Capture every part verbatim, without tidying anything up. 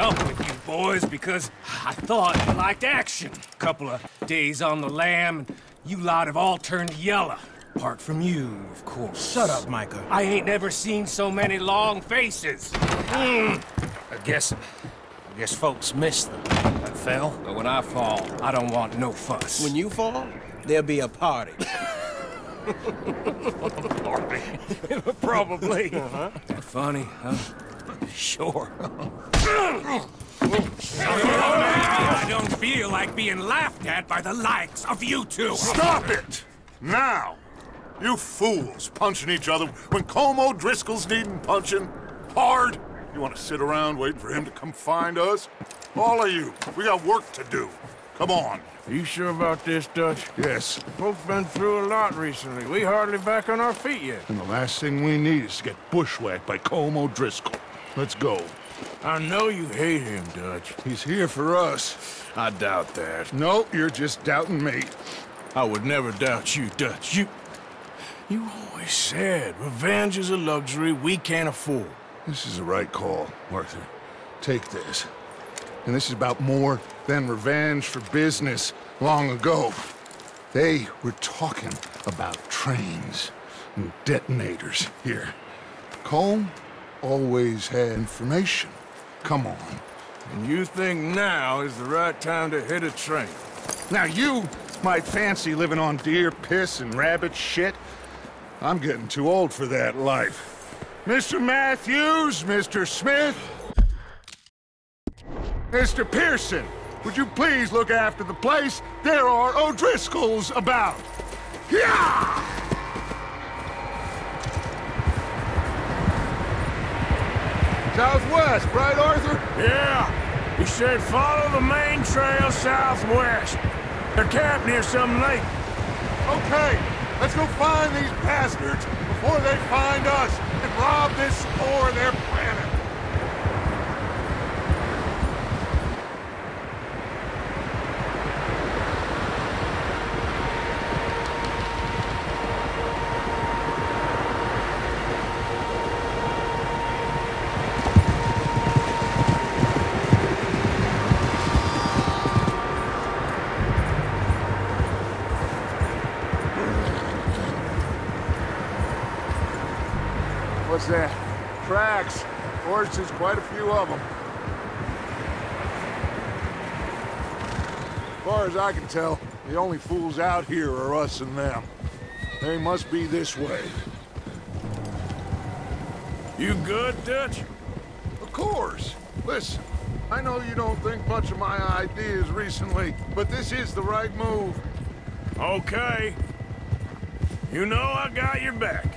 up with you boys because I thought you liked action. A couple of days on the lam, and you lot have all turned yellow. Apart from you, of course. Shut up, Micah. I ain't never seen so many long faces. Mm. I guess... I guess folks miss them. I fell. But when I fall, I don't want no fuss. When you fall, there'll be a party. Party? Probably. Uh-huh. That funny, huh? Sure. I don't feel like being laughed at by the likes of you two. Stop it! Now! You fools punching each other when Colm O'Driscoll's needing punching hard. You want to sit around waiting for him to come find us? All of you, we got work to do. Come on. Are you sure about this, Dutch? Yes. Folks been through a lot recently. We hardly back on our feet yet. And the last thing we need is to get bushwhacked by Colm O'Driscoll. Let's go. I know you hate him, Dutch. He's here for us. I doubt that. No, you're just doubting me. I would never doubt you, Dutch. You... You always said revenge is a luxury we can't afford. This is the right call, Arthur. Take this. And this is about more than revenge for business long ago. They were talking about trains and detonators here. Colm always had information. Come on. And you think now is the right time to hit a train? Now you might fancy living on deer piss and rabbit shit. I'm getting too old for that life. Mister Matthews, Mister Smith, Mister Pearson, would you please look after the place? There are O'Driscolls about. Yeah! Southwest, right, Arthur? Yeah. He said follow the main trail southwest. They're camped near some lake. Okay, let's go find these bastards before they find us and rob this store their planet. That. Tracks. Horses, quite a few of them. As far as I can tell, the only fools out here are us and them. They must be this way. You good, Dutch? Of course. Listen, I know you don't think much of my ideas recently, but this is the right move. Okay. You know I got your back.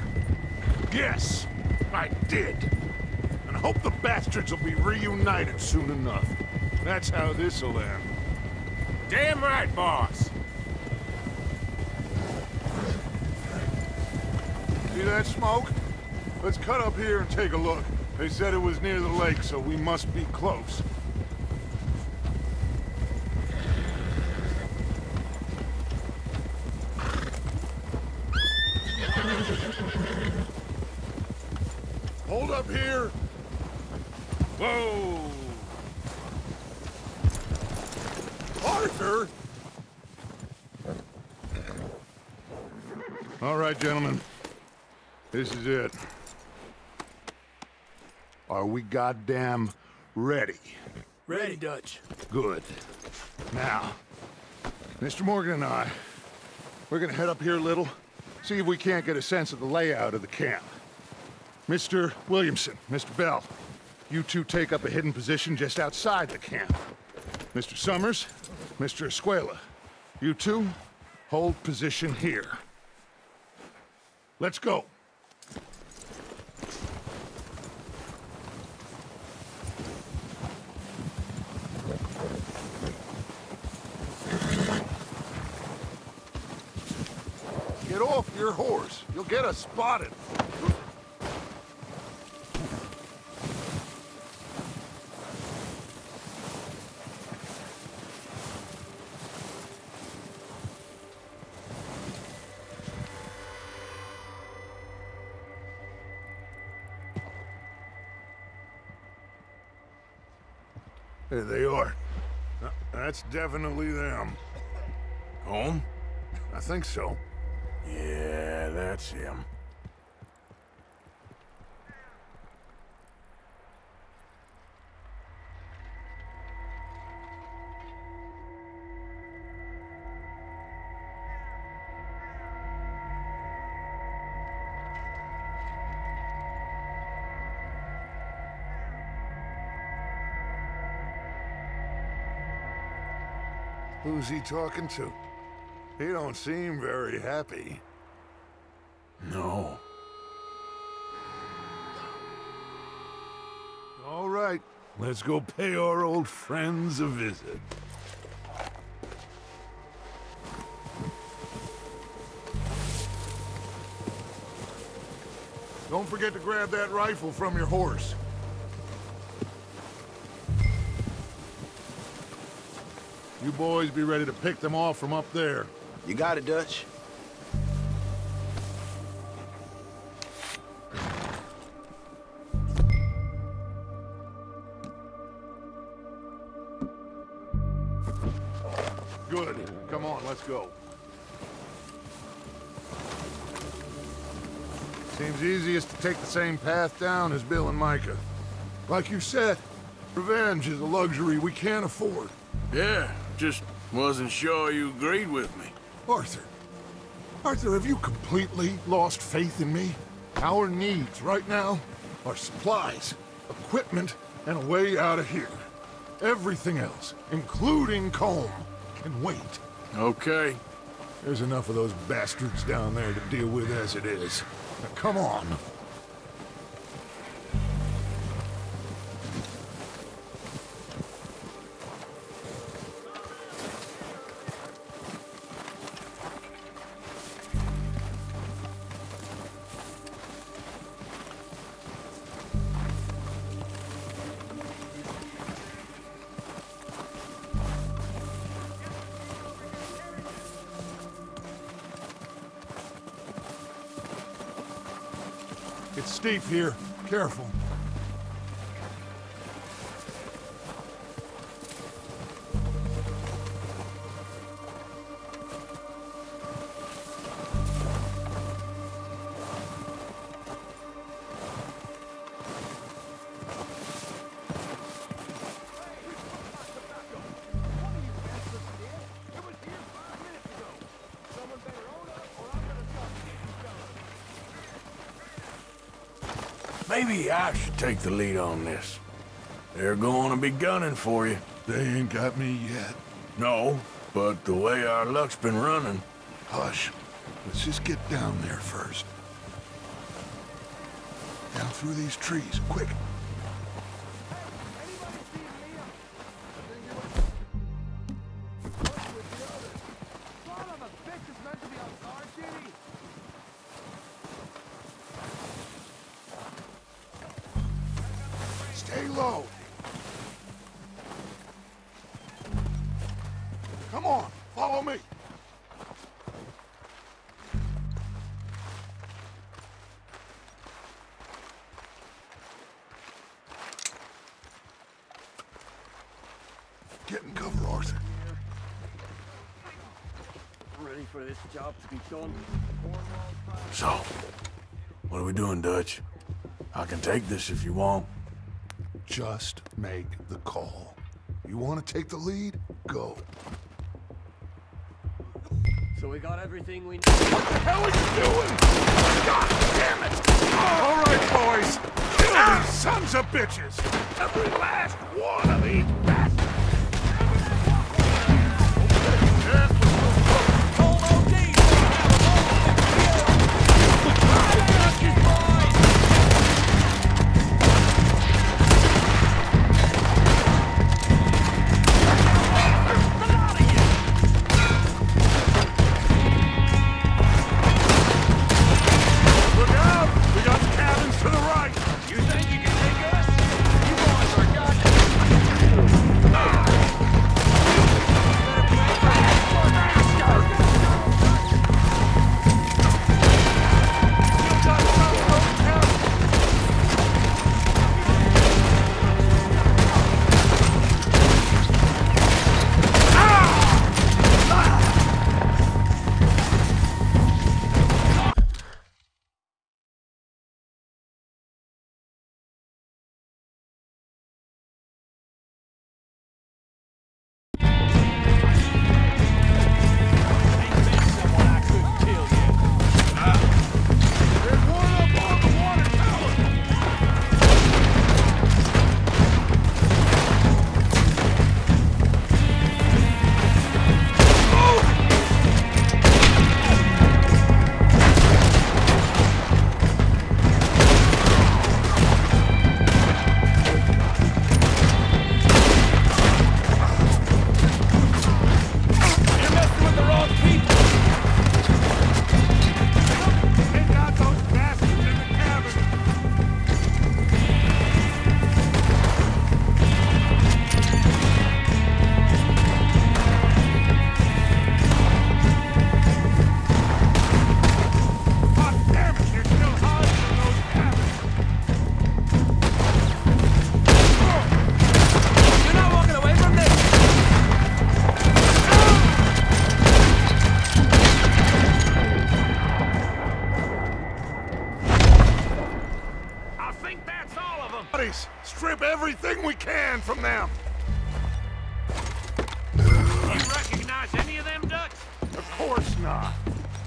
Yes, I did. And I hope the bastards will be reunited soon enough. That's how this'll end. Damn right, boss. See that smoke? Let's cut up here and take a look. They said it was near the lake, so we must be close. Gentlemen, this is it. Are we goddamn ready? Ready, Dutch. Good. Now, Mister Morgan and I, we're gonna head up here a little, see if we can't get a sense of the layout of the camp. Mister Williamson, Mister Bell, you two take up a hidden position just outside the camp. Mister Summers, Mister Escuela, you two hold position here. Let's go. your horse. You'll get us spotted. There they are. That's definitely them. Home? I think so. Yeah, that's him. Who's he talking to? He don't seem very happy. No. All right, let's go pay our old friends a visit. Don't forget to grab that rifle from your horse. You boys be ready to pick them off from up there. You got it, Dutch. Good. Come on, let's go. Seems easiest to take the same path down as Bill and Micah. Like you said, revenge is a luxury we can't afford. Yeah. Just wasn't sure you agreed with me. Arthur. Arthur, have you completely lost faith in me? Our needs right now are supplies, equipment, and a way out of here. Everything else, including Colm, can wait. Okay. There's enough of those bastards down there to deal with as it is. Now come on. It's steep here. Careful. Maybe I should take the lead on this. They're going to be gunning for you. They ain't got me yet. No, but the way our luck's been running... Hush. Let's just get down there first. Down through these trees, quick. Stay low. Come on, follow me. Get in cover, Arthur. Ready for this job to be done. So, what are we doing, Dutch? I can take this if you want. Just make the call. You want to take the lead? Go. So we got everything we need. What the hell are you doing? God damn it! Oh, all right, boys. Kill ah! these sons of bitches. Every last one of these bastards. can from them. You recognize any of them ducks? Of course not.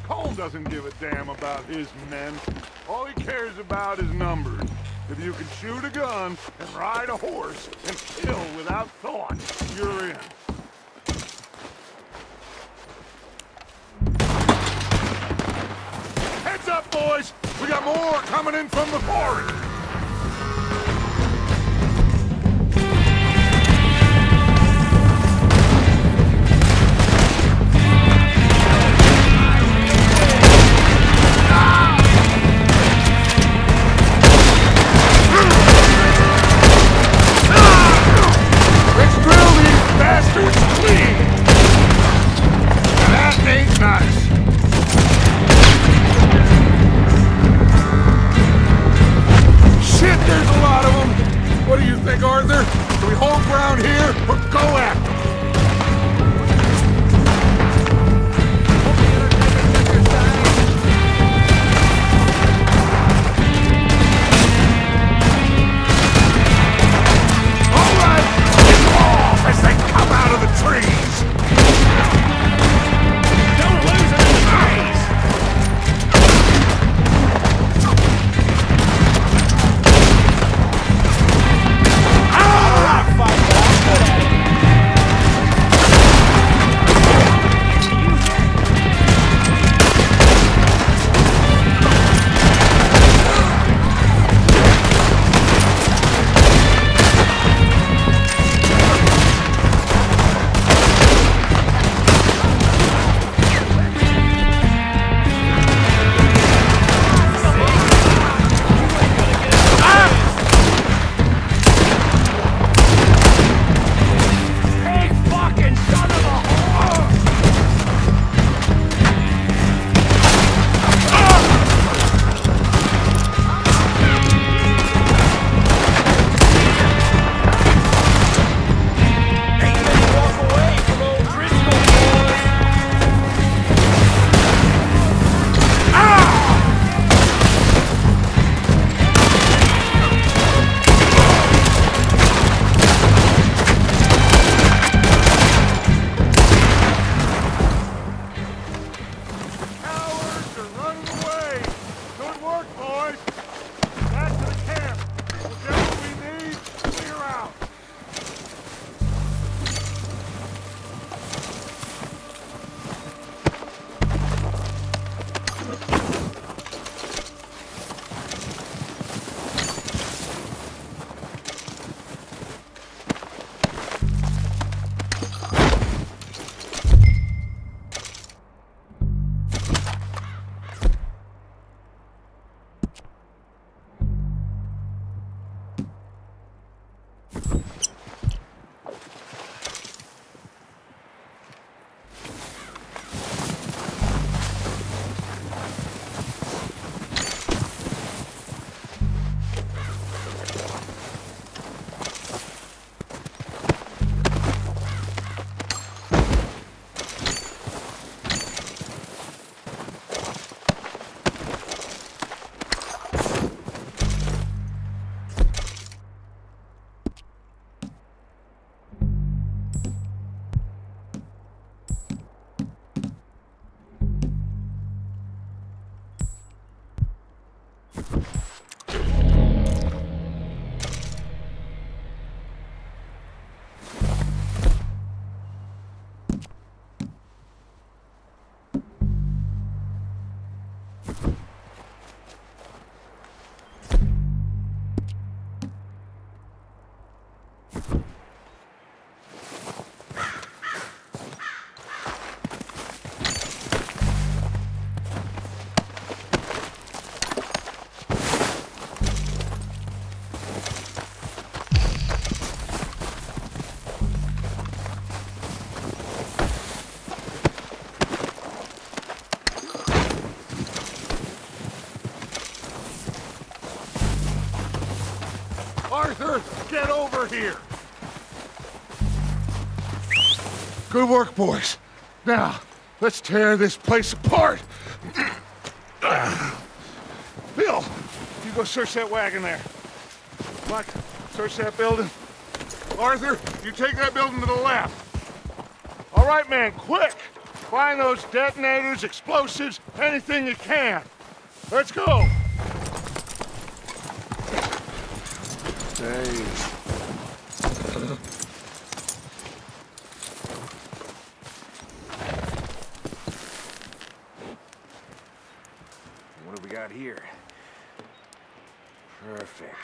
Colm doesn't give a damn about his men. All he cares about is numbers. If you can shoot a gun and ride a horse and kill without thought, you're in. Heads up, boys! We got more coming in from the forest! Arthur, get over here! Good work, boys. Now, let's tear this place apart! Bill, you go search that wagon there. Mike, search that building. Arthur, you take that building to the left. All right, man, quick! Find those detonators, explosives, anything you can. Let's go! Dang. What do we got here? Perfect.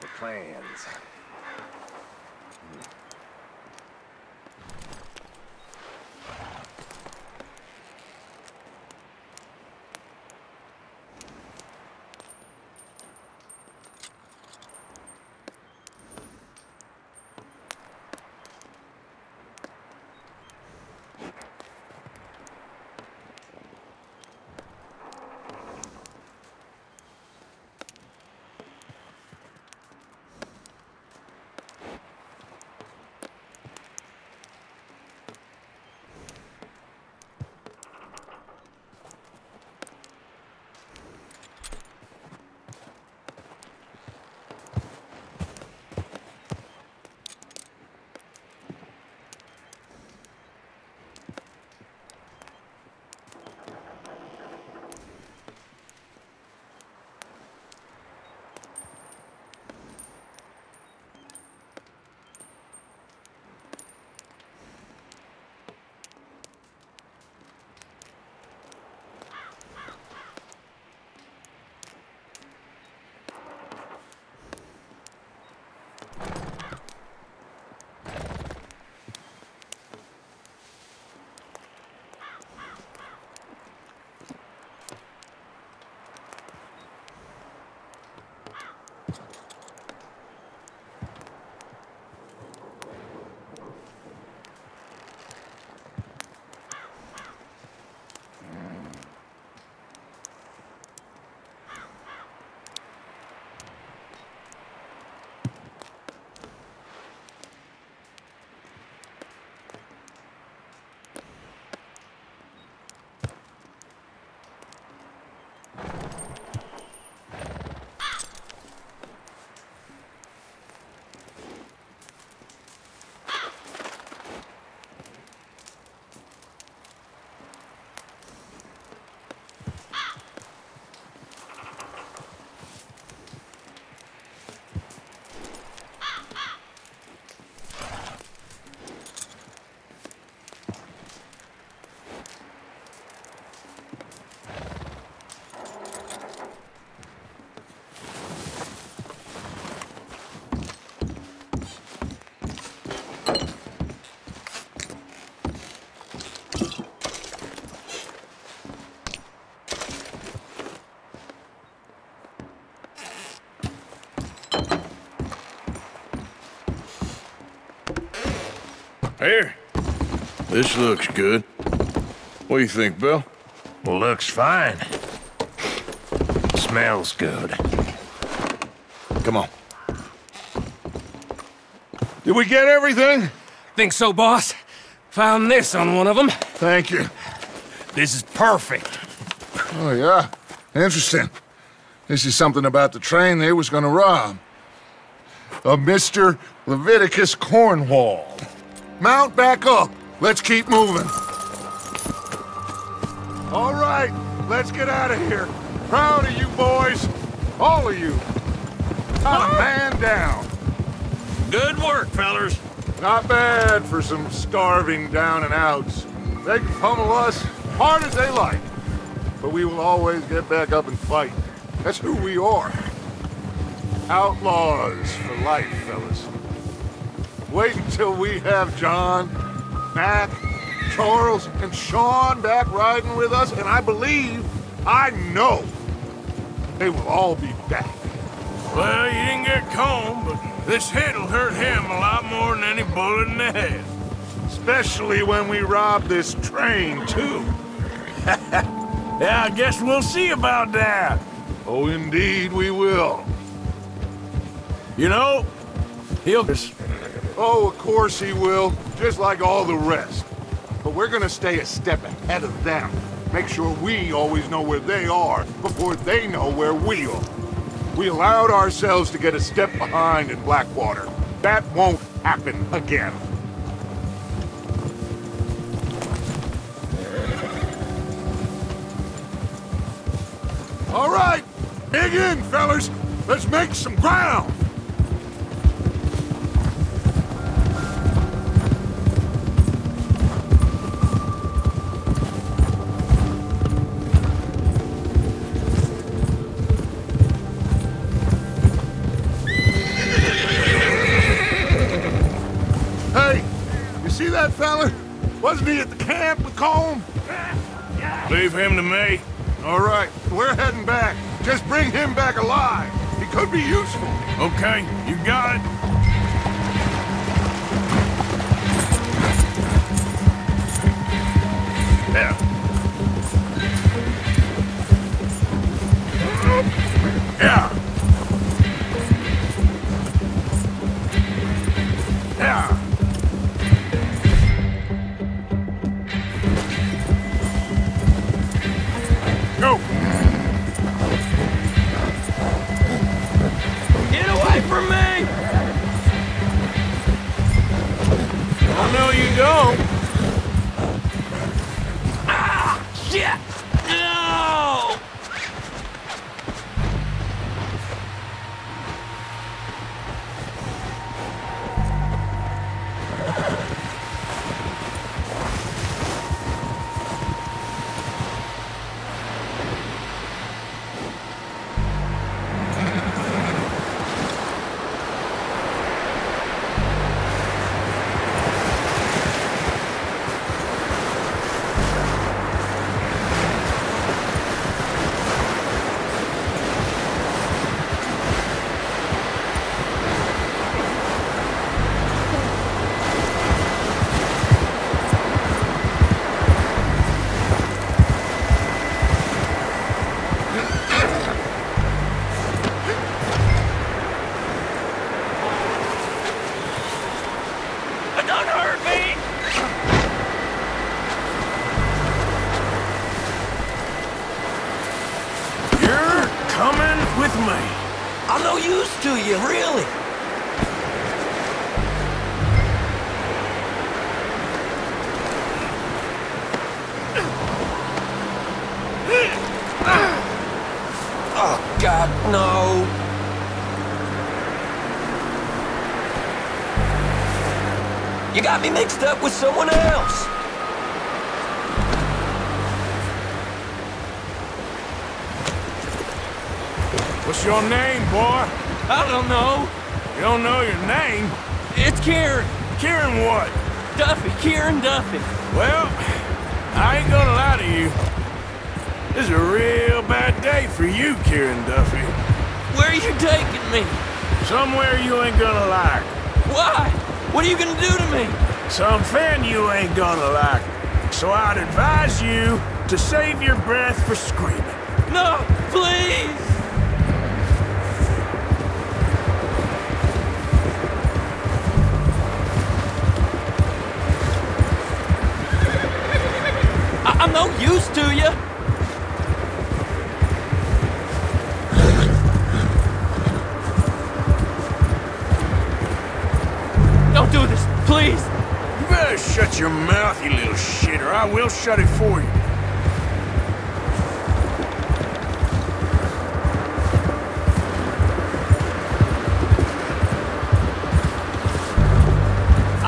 The plans. Here. This looks good. What do you think, Bill? Well, looks fine. Smells good. Come on. Did we get everything? Think so, boss. Found this on one of them. Thank you. This is perfect. Oh, yeah. Interesting. This is something about the train they was gonna rob. Of Mister Leviticus Cornwall. Mount back up. Let's keep moving. All right, let's get out of here. Proud of you boys. All of you. Not a man down. Good work, fellas. Not bad for some starving down and outs. They can pummel us hard as they like. But we will always get back up and fight. That's who we are. Outlaws for life, fellas. Wait until we have John, Mac, Charles, and Sean back riding with us, and I believe, I know, they will all be back. Well, you didn't get Colm, but this hit'll hurt him a lot more than any bullet in the head. Especially when we rob this train, too. Yeah, I guess we'll see about that. Oh, indeed we will. You know, he'll just... Oh, of course he will, just like all the rest. But we're gonna stay a step ahead of them. Make sure we always know where they are before they know where we are. We allowed ourselves to get a step behind in Blackwater. That won't happen again. All right, dig in, fellas. Let's make some ground. Wasn't he at the camp with Colm? Leave him to me. All right, we're heading back. Just bring him back alive. He could be useful. Okay, you got it. Yeah. Yeah. You got me mixed up with someone else. What's your name, boy? I don't know. You don't know your name? It's Kieran. Kieran what? Duffy. Kieran Duffy. Well, I ain't gonna lie to you. This is a real bad day for you, Kieran Duffy. Where are you taking me? Somewhere you ain't gonna like. Why? What are you gonna do to me? Something you ain't gonna like. So I'd advise you to save your breath for screaming. No, please! I I'm no use to you. Please! You better shut your mouth, you little shit, or I will shut it for you.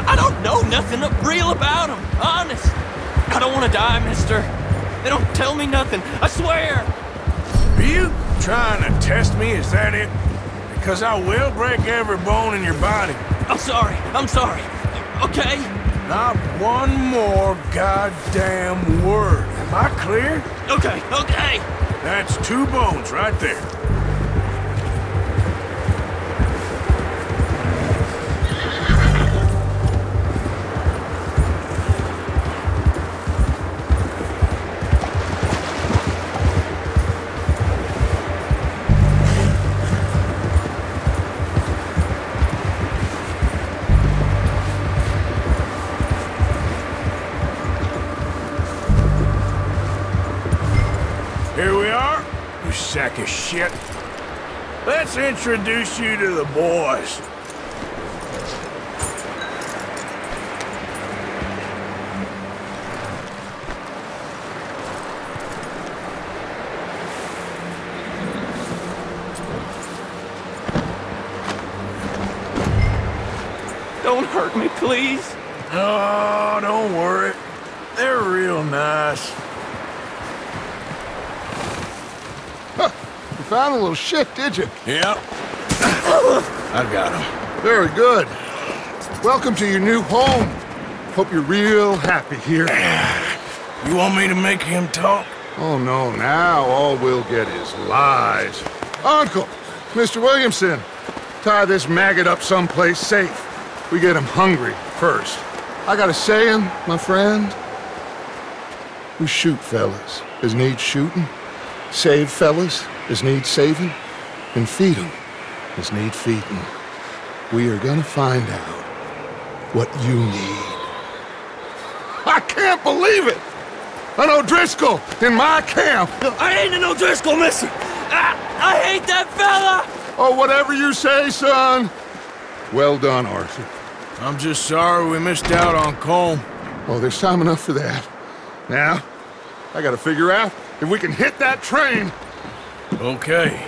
I don't know nothing real about him, honest. I don't want to die, mister. They don't tell me nothing, I swear. Are you trying to test me? Is that it? Because I will break every bone in your body. I'm sorry, I'm sorry. Okay? Not one more goddamn word. Am I clear? Okay, okay. That's two bones right there. Sack of shit. Let's introduce you to the boys. Don't hurt me, please. No, don't worry. They're real nice. Huh. You found a little shit, did you? Yeah. I got him. Very good. Welcome to your new home. Hope you're real happy here. You want me to make him talk? Oh, no. Now all we'll get is lies. Uncle, Mister Williamson, tie this maggot up someplace safe. We get him hungry first. I got a saying, my friend. We shoot fellas as need shooting, save fellas as need saving, and feed them as need feeding. We are gonna find out what you need. I can't believe it! An O'Driscoll in my camp! I ain't an O'Driscoll, mister! I, I hate that fella! Oh, whatever you say, son. Well done, Arthur. I'm just sorry we missed out on Colm. Oh, there's time enough for that. Now, I gotta figure out if we can hit that train. Okay.